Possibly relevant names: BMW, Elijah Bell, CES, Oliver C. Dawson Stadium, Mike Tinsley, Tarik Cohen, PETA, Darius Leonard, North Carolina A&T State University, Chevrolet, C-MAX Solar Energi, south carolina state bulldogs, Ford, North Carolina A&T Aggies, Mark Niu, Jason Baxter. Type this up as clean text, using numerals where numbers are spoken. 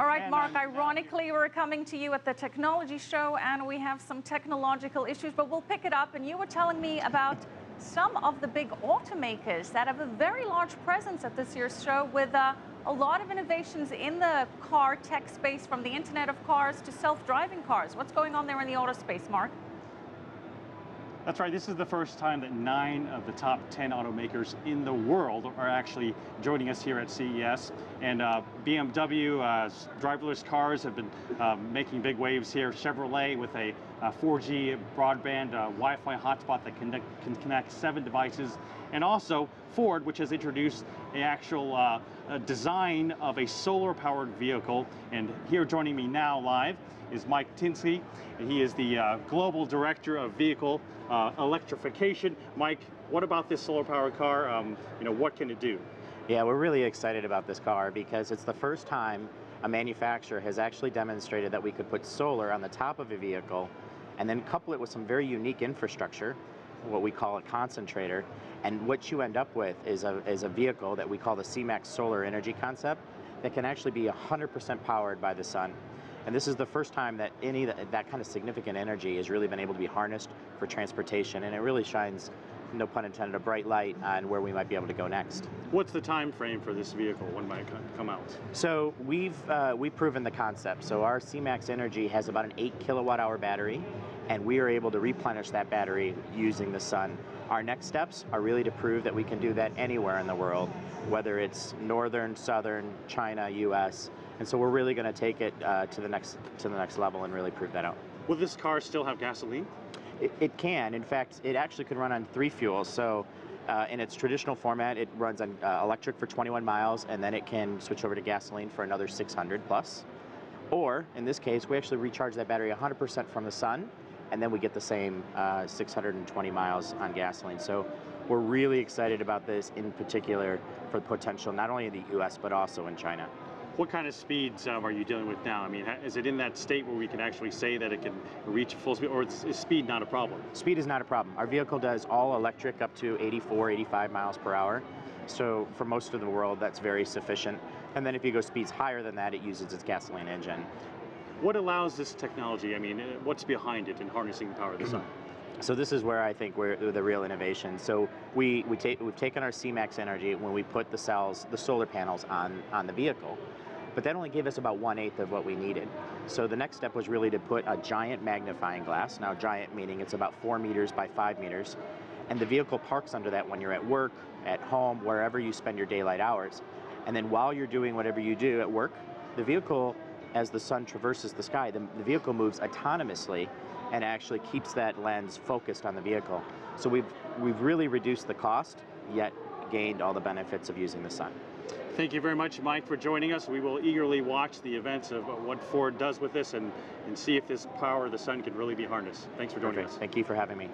All right, Mark, ironically, we're coming to you at the technology show, and we have some technological issues, but we'll pick it up. And you were telling me about some of the big automakers that have a very large presence at this year's show with a lot of innovations in the car tech space, from the Internet of Cars to self-driving cars. What's going on there in the auto space, Mark? That's right. This is the first time that 9 of the top 10 automakers in the world are actually joining us here at CES. And BMW driverless cars have been making big waves here. Chevrolet with a 4G broadband Wi-Fi hotspot that can connect 7 devices. And also Ford, which has introduced the actual design of a solar-powered vehicle. And here joining me now live is Mike Tinsley. He is the Global Director of Vehicle Electrification. Mike, what about this solar-powered car? What can it do? Yeah, we're really excited about this car because it's the first time a manufacturer has actually demonstrated that we could put solar on the top of a vehicle and then couple it with some very unique infrastructure, what we call a concentrator, and what you end up with is a vehicle that we call the C-MAX Solar Energi concept that can actually be 100% powered by the sun. And this is the first time that any that kind of significant energy has really been able to be harnessed for transportation, and it really shines, no pun intended, a bright light on where we might be able to go next. What's the time frame for this vehicle? When might it come out? So we've proven the concept. So our C-MAX Energi has about an 8 kilowatt-hour battery, and we are able to replenish that battery using the sun. Our next steps are really to prove that we can do that anywhere in the world, whether it's northern, southern, China, US, and so we're really going to take it to the next level and really prove that out. Will this car still have gasoline? It can. In fact, it actually could run on 3 fuels. So in its traditional format, it runs on electric for 21 miles, and then it can switch over to gasoline for another 600 plus. Or in this case, we actually recharge that battery 100% from the sun, and then we get the same 620 miles on gasoline. So we're really excited about this, in particular for the potential not only in the U.S. but also in China. What kind of speeds are you dealing with now? I mean, is it in that state where we can actually say that it can reach full speed, or is speed not a problem? Speed is not a problem. Our vehicle does all electric up to 84, 85 miles per hour. So for most of the world, that's very sufficient. And then if you go speeds higher than that, it uses its gasoline engine. What allows this technology? I mean, what's behind it in harnessing the power of the sun? So this is where I think we're the real innovation. So we've taken our C-MAX Energi when we put the solar panels on the vehicle, but that only gave us about 1/8 of what we needed. So the next step was really to put a giant magnifying glass, now giant meaning it's about 4 meters by 5 meters, and the vehicle parks under that when you're at work, at home, wherever you spend your daylight hours. And then while you're doing whatever you do at work, the vehicle, as the sun traverses the sky, the vehicle moves autonomously and actually keeps that lens focused on the vehicle. So we've really reduced the cost, yet gained all the benefits of using the sun. Thank you very much, Mike, for joining us. We will eagerly watch the events of what Ford does with this and see if this power of the sun can really be harnessed. Thanks for joining us. Thank you for having me.